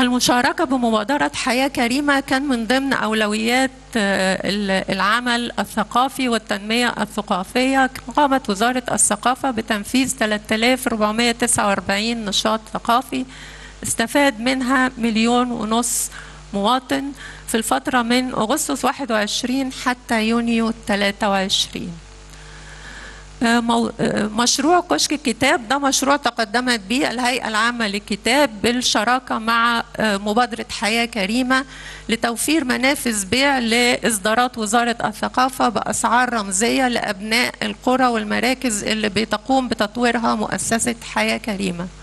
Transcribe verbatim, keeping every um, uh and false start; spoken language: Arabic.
المشاركة بمبادرة حياة كريمة كان من ضمن أولويات العمل الثقافي والتنمية الثقافية. قامت وزارة الثقافة بتنفيذ ثلاثة آلاف وأربعمائة وتسعة وأربعين نشاط ثقافي استفاد منها مليون ونص مواطن في الفترة من أغسطس واحد وعشرين حتى يونيو ثلاثة وعشرين. مشروع كشك الكتاب ده مشروع تقدمت به الهيئة العامة للكتاب بالشراكة مع مبادرة حياة كريمة لتوفير منافذ بيع لإصدارات وزارة الثقافة بأسعار رمزية لأبناء القرى والمراكز اللي بتقوم بتطويرها مؤسسة حياة كريمة.